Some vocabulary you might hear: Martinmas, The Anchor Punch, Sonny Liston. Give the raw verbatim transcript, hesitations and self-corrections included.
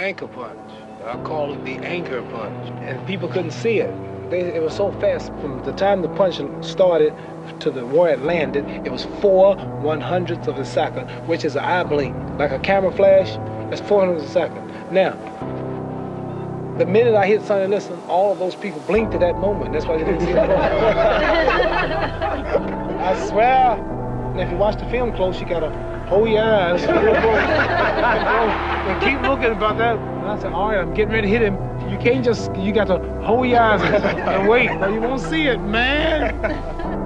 anchor punch. I call it the anchor punch. And people couldn't see it. They, it was so fast. From the time the punch started to the where it landed, it was four one-hundredths of a second, which is an eye blink. Like a camera flash, that's four hundredths of a second. Now, the minute I hit Sonny Liston, all of those people blinked at that moment. That's why they didn't see that moment. I swear. And if you watch the film close, you gotta hold your eyes and keep looking about that. And I said, all right, I'm getting ready to hit him. You can't just, you gotta hold your eyes and wait. Or you won't see it, man.